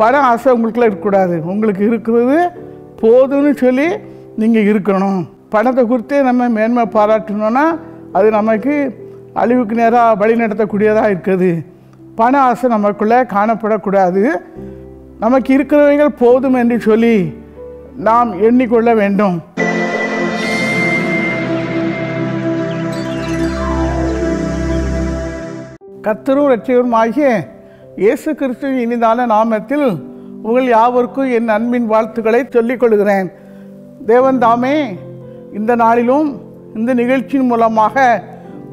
பண ஆசை உங்களுக்குலாம் இருக்கக்கூடாது. உங்களுக்கு இருக்கிறது போதும்னு சொல்லி நீங்கள் இருக்கணும். பணத்தை குறித்து நம்ம மேன்மை பாராட்டணும்னா அது நமக்கு அழிவுக்கு நேராக வழி நடத்தக்கூடியதாக இருக்குது. பண ஆசை நமக்குள்ளே காணப்படக்கூடாது. நமக்கு இருக்கிறவைகள் போதும் என்று சொல்லி நாம் எண்ணிக்கொள்ள வேண்டும். கர்த்தரும் இரட்சகருமாகிய இயேசு கிறிஸ்துவின் இனிதான நாமத்தில் உங்கள் யாவருக்கும் என் அன்பின் வாழ்த்துக்களை சொல்லிக்கொள்கிறேன். தேவன் தாமே இந்த நாளிலும் இந்த நிகழ்ச்சியின் மூலமாக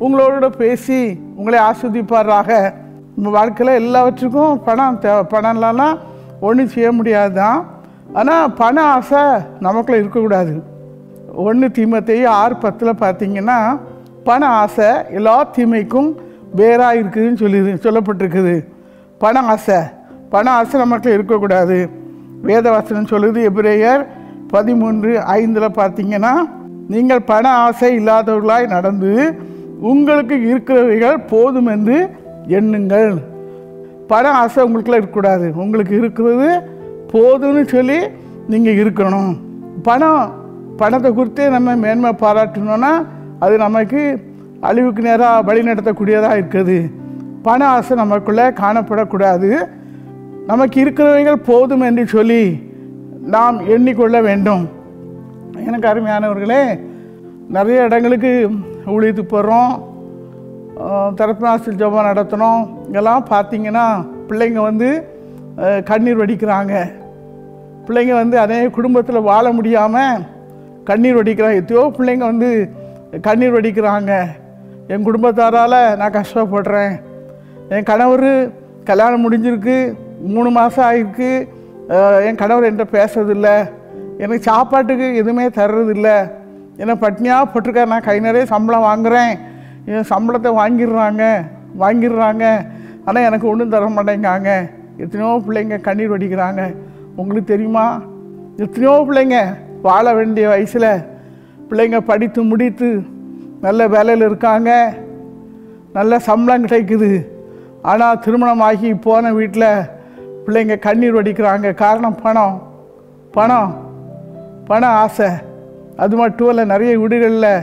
உங்களோட பேசி உங்களை ஆஸ்வதிப்பாராக. உங்கள் வாழ்க்கையில் எல்லாவற்றுக்கும் பணம் இல்லைன்னா ஒன்றும் செய்ய முடியாது தான். ஆனால் பண ஆசை நமக்குள்ளே இருக்கக்கூடாது. 1 தீமோத்தேயு 6:10 பார்த்திங்கன்னா பண ஆசை எல்லா தீமைக்கும் வேறாக இருக்குதுன்னு சொல்லப்பட்டிருக்குது. பண ஆசை நமக்குள்ள இருக்கக்கூடாது. வேதவசனம் சொல்லுது. எபிரேயர் 13:5 பார்த்திங்கன்னா நீங்கள் பண ஆசை இல்லாதவர்களாய் நடந்து உங்களுக்கு இருக்கிறவைகள் போதும் என்று எண்ணுங்கள். பண ஆசை உங்களுக்குலாம் இருக்கக்கூடாது. உங்களுக்கு இருக்கிறது போதும்னு சொல்லி நீங்கள் இருக்கணும். பணத்தை குறித்து நம்ம மேன்மை பாராட்டணும்னா அது நமக்கு அழிவுக்கு நேராக வழி நடத்தக்கூடியதாக இருக்குது. பண ஆசை நமக்குள்ளே காணப்படக்கூடாது. நமக்கு இருக்கிறவைகள் போதும் என்று சொல்லி நாம் எண்ணிக்கொள்ள வேண்டும். எனக்கு அருமையானவர்களே, நிறைய இடங்களுக்கு ஊழியத்து போகிறோம், தரப்பினாசல் ஜபம் நடத்தணும். இங்கெல்லாம் பார்த்திங்கன்னா பிள்ளைங்க கண்ணீர் வடிக்கிறாங்க. பிள்ளைங்க அநேக குடும்பத்தில் வாழ முடியாமல் கண்ணீர் வடிக்கிறாங்க. எத்தையோ பிள்ளைங்க கண்ணீர் வடிக்கிறாங்க. என் குடும்பத்தாரால் நான் கஷ்டப்படுறேன், என் கணவர் கல்யாணம் முடிஞ்சிருக்கு, 3 மாதம் ஆகிருக்கு, என் கணவர் என்கிட்ட பேசுறதில்லை, எனக்கு சாப்பாட்டுக்கு எதுவுமே தர்றதில்லை, என்னை பட்னியாக போட்டிருக்காரு, நான் கை நிறைய சம்பளம் வாங்குகிறேன், என் சம்பளத்தை வாங்கிடுறாங்க, ஆனால் எனக்கு ஒன்றும் தர மாட்டேங்காங்க. எத்தனையோ பிள்ளைங்க கண்ணீர் வடிக்கிறாங்க. உங்களுக்கு தெரியுமா, எத்தனையோ பிள்ளைங்க வாழ வேண்டிய வயசில் பிள்ளைங்க படித்து முடித்து நல்ல வேலையில் இருக்காங்க, நல்ல சம்பளம் கிடைக்குது, ஆனால் திருமணமாகி போன வீட்டில் பிள்ளைங்க கண்ணீர் வடிக்கிறாங்க. காரணம் பணம் பணம் பண ஆசை. அது மட்டும் இல்லை, நிறைய வீடுகளில்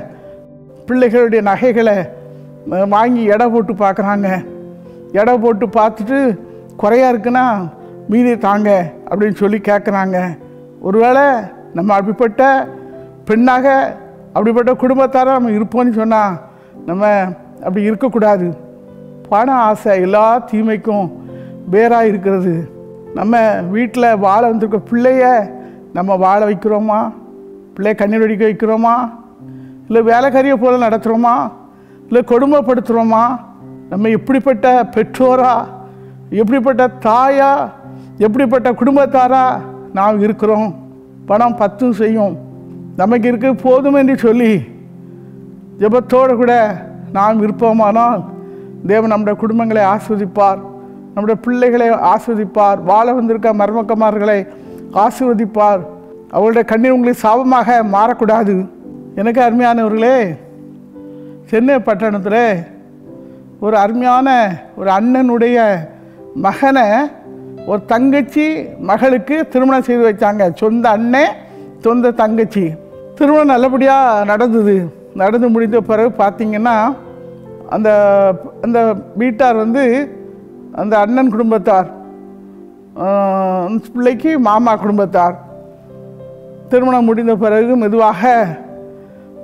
பிள்ளைகளுடைய நகைகளை வாங்கி எடை போட்டு பார்க்குறாங்க. எடை போட்டு பார்த்துட்டு குறையா இருக்குன்னா மீதி தாங்க அப்படின்னு சொல்லி கேட்குறாங்க. ஒருவேளை நம்ம அப்படிப்பட்ட பெண்ணாக அப்படிப்பட்ட குடும்பத்தாராக நம்ம இருப்போம்னு சொன்னால் நம்ம அப்படி இருக்கக்கூடாது. பண ஆசை எல்லா தீமைக்கும் வேறாக இருக்கிறது. நம்ம வீட்டில் வாழ வந்திருக்க பிள்ளைய நம்ம வாழ வைக்கிறோமா? பிள்ளைய கண்ணீர் வடிக்க வைக்கிறோமா? இல்லை வேலைக்காரியை போல் நடத்துகிறோமா? இல்லை கொடுமைப்படுத்துகிறோமா? நம்ம எப்படிப்பட்ட பெற்றோரா, எப்படிப்பட்ட தாயா, எப்படிப்பட்ட குடும்பத்தாரா நாம் இருக்கிறோம்? பணம் 10 செய்யும். நமக்கு இருக்க போதும் என்று சொல்லி ஜபத்தோடு கூட நாம் இருப்போமானால் தேவன் நம்முடைய குடும்பங்களை ஆஸ்வதிப்பார், நம்முடைய பிள்ளைகளை ஆஸ்வதிப்பார், வாழ வந்திருக்க மருமக்கமார்களை ஆஸ்வதிப்பார். அவர்களுடைய கண்ணீர் உங்களுக்கு சாபமாக மாறக்கூடாது. எனக்கு அருமையானவர்களே, சென்னை பட்டணத்தில் ஒரு அருமையான ஒரு அண்ணனுடைய மகனை ஒரு தங்கச்சி மகளுக்கு திருமணம் செய்து வைத்தாங்க. சொந்த அண்ணன் சொந்த தங்கச்சி. திருமணம் நல்லபடியாக நடந்து முடிந்த பிறகு பார்த்திங்கன்னா அந்த அந்த வீட்டார் அந்த அண்ணன் குடும்பத்தார், பிள்ளைக்கு மாமா குடும்பத்தார், திருமணம் முடிந்த பிறகு மெதுவாக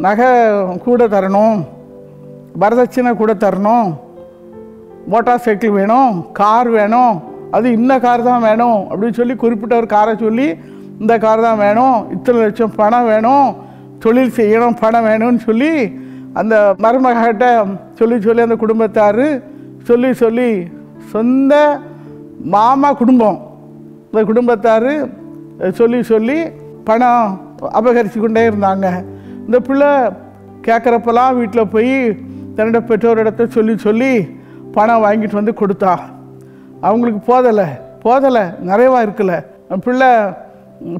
நகை கூட தரணும், வரதட்சணை கூட தரணும், மோட்டார் சைக்கிள் வேணும், கார் வேணும், அது இன்ன கார் தான் வேணும் அப்படின்னு சொல்லி குறிப்பிட்ட ஒரு காரை சொல்லி இந்த கார் தான் வேணும், இத்தனை லட்சம் பணம் வேணும், தொழில் செய்யணும், பணம் வேணும்னு சொல்லி அந்த மருமகிட்ட சொல்லி அந்த குடும்பத்தார் சொல்லி சொந்த மாமா குடும்பம் இந்த குடும்பத்தார் சொல்லி பணம் அபகரித்து கொண்டே இருந்தாங்க. இந்த பிள்ளை கேட்குறப்பெல்லாம் வீட்டில் போய் தன்னோட பெற்றோரிடத்தை சொல்லி பணம் வாங்கிட்டு கொடுத்தா. அவங்களுக்கு போதலை நிறைவா இருக்கலை. பிள்ளை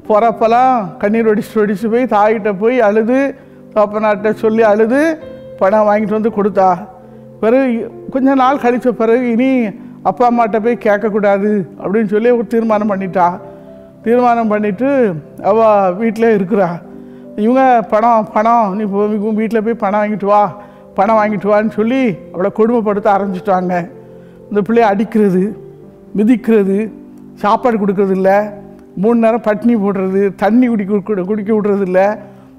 போகிறப்பெல்லாம் கண்ணீர் ஒடிச்சு போய் தாயிட்ட போய் அழுது, தோப்பநாட்ட சொல்லி அழுது பணம் வாங்கிட்டு கொடுத்தா. பிறகு கொஞ்ச நாள் கழித்த பிறகு இனி அப்பா அம்மாட்ட போய் கேட்கக்கூடாது அப்படின்னு சொல்லி ஒரு தீர்மானம் பண்ணிட்டா. தீர்மானம் பண்ணிவிட்டு அவள் வீட்டில் இருக்கிறா. இவங்க பணம் பணம் நீ வீட்டில் போய் பணம் வாங்கிட்டு வா, பணம் வாங்கிட்டு வான்னு சொல்லி அவளை கொடுமைப்படுத்த ஆரம்பிச்சிட்டாங்க. இந்த பிள்ளையை அடிக்கிறது, மிதிக்கிறது, சாப்பாடு கொடுக்குறதில்ல, 3 நேரம் பட்னி போடுறது, தண்ணி குடிக்க விடுறதில்ல,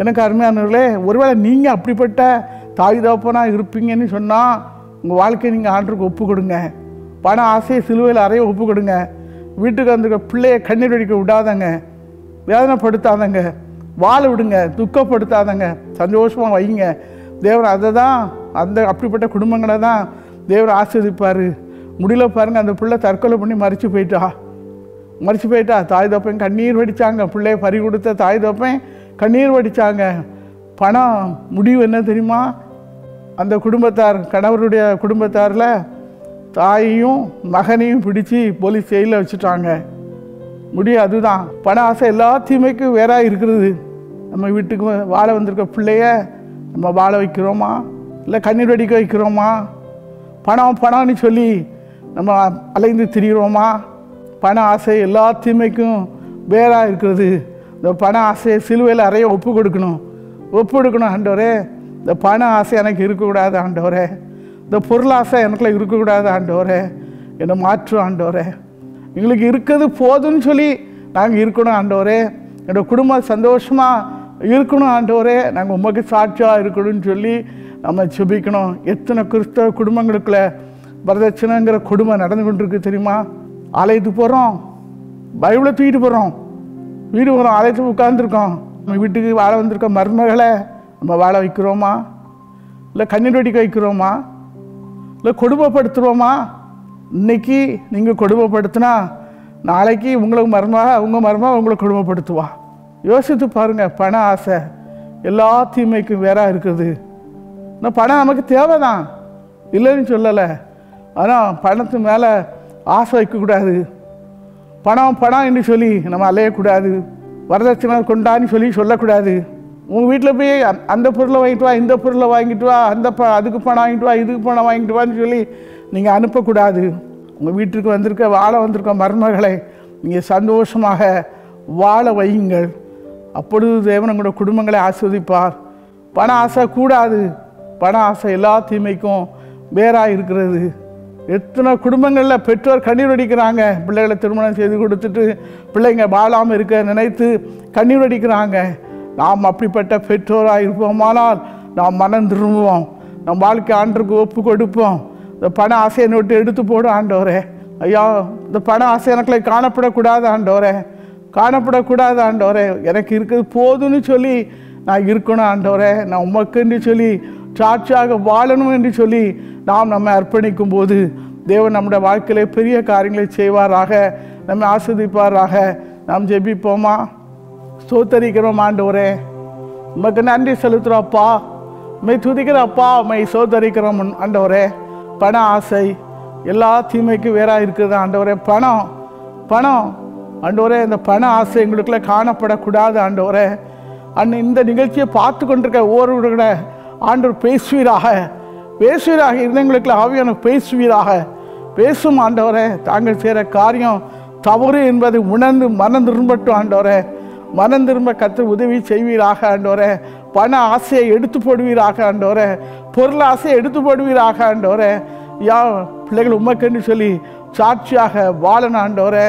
எனக்கு அருமையானவர்களே, ஒருவேளை நீங்கள் அப்படிப்பட்ட தாய் தோப்பனாக இருப்பீங்கன்னு சொன்னால் உங்கள் வாழ்க்கையை நீங்கள் ஆண்டவருக்கு ஒப்பு கொடுங்க. பண ஆசையை சிலுவையில் அறைய ஒப்பு கொடுங்க. வீட்டுக்கு வந்துருக்க பிள்ளையை கண்ணீர் வடிக்க விடாதங்க, வேதனைப்படுத்தாதங்க, வாழ விடுங்க, துக்கப்படுத்தாதங்க, சந்தோஷமாக வைங்க. தேவர் அதை தான், அந்த அப்படிப்பட்ட குடும்பங்களை தான் தேவர் ஆசிர்வதிப்பார். முடியல பாருங்கள், அந்த பிள்ளை தற்கொலை பண்ணி மறித்து போயிட்டா. தாய் தோப்பையும் கண்ணீர் வடித்தாங்க, பிள்ளையை பறி கொடுத்த தாய் தோப்பையும் கண்ணீர் வடித்தாங்க. பணம் முடிவு என்ன தெரியுமா? அந்த குடும்பத்தார், கணவருடைய குடும்பத்தாரில் தாயையும் மகனையும் பிடிச்சி போலீஸ் ஜெயிலில் வச்சுட்டாங்க. முடிய அதுதான், பண ஆசை எல்லா தீமைக்கும் வேறாக இருக்கிறது. நம்ம வீட்டுக்கு வாழ வந்திருக்க பிள்ளைய நம்ம வாழ வைக்கிறோமா, இல்லை கண்ணீர் வடிக்க வைக்கிறோமா? பணம் பணம்னு சொல்லி நம்ம அலைந்து திரிகிறோமா? பண ஆசை எல்லா தீமைக்கும் வேறாக இருக்கிறது. இந்த பண ஆசையை சிலுவையில் அறைய ஒப்பு கொடுக்கணும். ஆண்டவரே, இந்த பண ஆசை எனக்கு இருக்கக்கூடாது ஆண்டவரே, இந்த பொருளாசை எனக்குள்ள இருக்கக்கூடாது ஆண்டவரே, என்னை மாற்று ஆண்டவரே, எங்களுக்கு இருக்கிறது போதும்னு சொல்லி நாங்கள் இருக்கணும் ஆண்டவரே, என்னோடய குடும்பம் சந்தோஷமாக இருக்கணும் ஆண்டவரே, நாங்கள் உமக்கு சாட்சியாக இருக்கணும்னு சொல்லி நம்ம ஜெபிக்கணும். எத்தனை கிறிஸ்தவ குடும்பங்களுக்குள்ள வரதட்சணைங்கிற கொடுமை நடந்து கொண்டிருக்கு தெரியுமா? ஆலயத்துக்கு போகிறோம், பைபிளை தூக்கிட்டு போகிறோம், வீடு போகிறோம், ஆலயத்துக்கு உட்காந்துருக்கோம். நம்ம வீட்டுக்கு வாழ வந்திருக்க மருமகளை நம்ம வாழ வைக்கிறோமா, இல்லை கண்ணீர் வடிக்க வைக்கிறோமா, இல்லை கொடுமைப்படுத்துகிறோமா? இன்றைக்கி நீங்கள் கொடுமைப்படுத்தினா நாளைக்கு உங்களுக்கு உங்கள் மருமக உங்களை கொடுமைப்படுத்துவா. யோசித்து பாருங்கள், பண ஆசை எல்லா தீமைக்கும் வேறாக இருக்குது. ஆனால் பணம் நமக்கு தேவை தான், இல்லைன்னு சொல்லலை. ஆனால் பணத்து மேலே ஆசை வைக்கக்கூடாது. பணம் என்று சொல்லி நம்ம அலையக்கூடாது. வரதட்சணை கொண்டான்னு சொல்லி சொல்லக்கூடாது. உங்கள் வீட்டில் போய் அந்த பொருளை வாங்கிட்டு வா, இந்த பொருளை வாங்கிட்டு வா, அதுக்கு பணம் வாங்கிட்டு வா, இதுக்கு பணம் வாங்கிட்டு வான்னு சொல்லி நீங்கள் அனுப்பக்கூடாது. உங்கள் வீட்டுக்கு வாழ வந்திருக்க மருமகளை நீங்கள் சந்தோஷமாக வாழ வையுங்கள். அப்பொழுது தேவன் உங்களோட குடும்பங்களை ஆஸ்வதிப்பார். பண ஆசை கூடாது. பண ஆசை எல்லா தீமைக்கும் வேறாக இருக்கிறது. எத்தனை குடும்பங்களில் பெற்றோர் கண்ணீர் வடிக்கிறாங்க, பிள்ளைகளை திருமணம் செய்து கொடுத்துட்டு பிள்ளைங்க வாழாமல் இருக்க நினைத்து கண்ணீர் வடிக்கிறாங்க. நாம் அப்படிப்பட்ட பெற்றோராக இருப்போமானால் நாம் மனம் திரும்புவோம், நம் வாழ்க்கை ஆண்டருக்கு ஒப்பு கொடுப்போம். இந்த பண ஆசையை விட்டு எடுத்து போடும் ஆண்டவரே. ஐயா, இந்த பண ஆசை எனக்குள்ள காணப்படக்கூடாது ஆண்டவரே, எனக்கு இருக்கிறது போதும்னு சொல்லி நான் இருக்கணும் ஆண்டவரே, நான் உமக்குன்னு சொல்லி சாட்சியாக வாழணும் என்று சொல்லி நாம் நம்மை அர்ப்பணிக்கும் போது தேவன் நம்முடைய வாழ்க்கையிலே பெரிய காரியங்களை செய்வாராக, நம்மை ஆஸ்வதிப்பாராக. நாம் ஜெபிப்போமா? சோதரிக்கிறோம் ஆண்டவரே, உமக்கு நன்றி செலுத்துகிறோம் அப்பா, உண்மை துதிக்கிறோம் அப்பா, உண்மை சோதரிக்கிறோம் ஆண்டவரே. பண ஆசை எல்லா தீமைக்கும் வேறாக இருக்குது ஆண்டவரே. பணம் ஆண்டவரே, இந்த பண ஆசை எங்களுக்குள்ள காணப்படக்கூடாது ஆண்டவரே. இந்த நிகழ்ச்சியை பார்த்து கொண்டிருக்க ஒவ்வொருவரோட ஆண்டவர் பேசுவீராக இருந்தவங்களுக்குள்ள ஆவியான பேசும் ஆண்டவரே. தாங்கள் செய்கிற காரியம் தவறு என்பதை உணர்ந்து மனம் திரும்பட்டும் ஆண்டவரே. மனம் திரும்ப கற்று உதவி செய்வீராக ஆண்டவரே. பண ஆசையை எடுத்து போடுவீராக ஆண்டவரே. பொருள் ஆசையை எடுத்து போடுவீராக ஆண்டவரே. ஐயா, பிள்ளைகள் உமக்குன்னு சொல்லி சாட்சியாக வாழணும் ஆண்டவரே.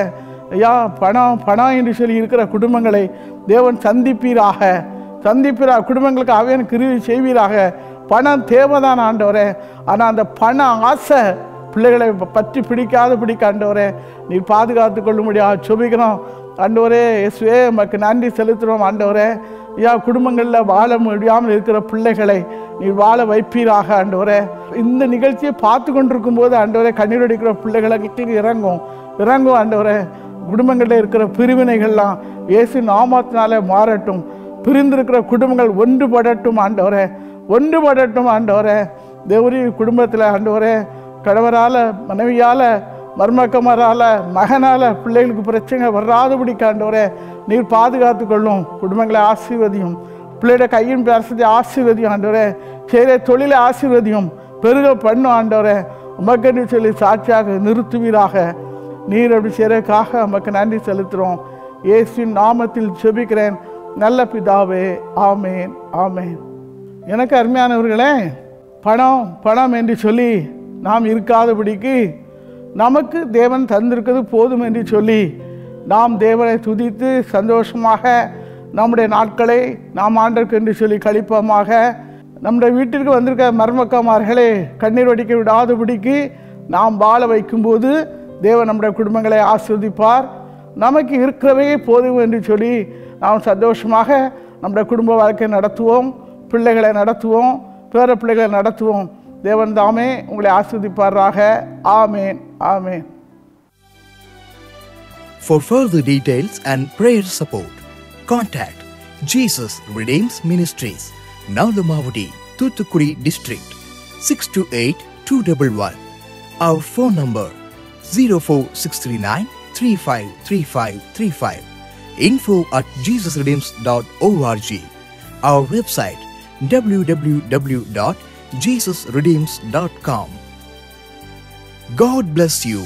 ஐயா, பணம் என்று சொல்லி இருக்கிற குடும்பங்களை தேவன் சந்திப்பீராக குடும்பங்களுக்கு அவையன் கிருபை செய்வீராக. பணம் தேவைதான் ஆண்டவரே, ஆனால் அந்த பண ஆசை பிள்ளைகளை பற்றி பிடிக்க ஆண்டவரே நீ பாதுகாத்து கொள்ளும்படியாக ஜெபிக்கிறோம் ஆண்டவரே. இயேசுவே, உமக்கு நன்றி செலுத்துகிறோம் ஆண்டவரே. ஐயா, குடும்பங்களில் வாழ முடியாமல் இருக்கிற பிள்ளைகளை நீ வாழ வைப்பீராக ஆண்டவரே. இந்த நிகழ்ச்சியை பார்த்து கொண்டிருக்கும் போது ஆண்டவரே கண்ணீர் அடிக்கிற பிள்ளைகளுக்கு இறங்கும் ஆண்டவரே. குடும்பங்களில் இருக்கிற பிரிவினைகள்லாம் இயேசு நாமத்தினாலே மாறட்டும். பிரிந்திருக்கிற குடும்பங்கள் ஒன்றுபடட்டும் ஆண்டவரே, ஒன்றுபடட்டும் ஆண்டவரே. தேவரி குடும்பத்தில் ஆண்டவரே, கணவரால், மனைவியால், மர்மக்கமரால், மகனால் பிள்ளைகளுக்கு பிரச்சனை வராதபடிக்கு ஆண்டவரே நீர் பாதுகாத்து கொள்ளும். குடும்பங்களை ஆசீர்வதியும், பிள்ளையோட கையின் பேரத்தை ஆசீர்வதியும் ஆண்டவரே. செய்கிற தொழிலை ஆசீர்வதியும், பெருக பண்ணும் ஆண்டவரே. உமக்கு சொல்லி சாட்சியாக நிறுத்துவீராக. நீர் அப்படி செய்கிறதுக்காக உமக்கு நன்றி செலுத்துகிறோம். இயேசுவின் நாமத்தில் ஜெபிக்கிறேன் நல்ல பிதாவே, ஆமேன், ஆமேன். எனக்கு அருமையானவர்களே, பணம் பணம் என்று சொல்லி நாம் இருக்காதபடிக்கு நமக்கு தேவன் தந்திருக்கிறது போதும் என்று சொல்லி நாம் தேவனை துதித்து சந்தோஷமாக நம்முடைய நாட்களை நாம் ஆண்டருக்கு என்று சொல்லி கழிப்போமாக. நம்முடைய வீட்டிற்கு வந்திருக்க மர்மக்கமார்களே, கண்ணீர் வடிக்க விடாதபடிக்கு நாம் வாழ வைக்கும்போது தேவன் நம்முடைய குடும்பங்களை ஆஸ்வதிப்பார். நமக்கு இருக்கவே போதும் என்று சொல்லி நாம் சந்தோஷமாக நம்முடைய குடும்ப வாழ்க்கை நடத்துவோம், பிள்ளைகளை நடத்துவோம், பேர பிள்ளைகளை நடத்துவோம். தேவன் தாமே உங்களை ஆஸ்வதிப்பாராக. ஆமேன், ஆமேன். For further details and prayer support, contact Jesus Redeems Ministries, Nalamavadi, Thuthukudi District, 628211. Our phone number 04639353535. info@jesusredeems.org. Our website www.jesusredeems.com. God bless you.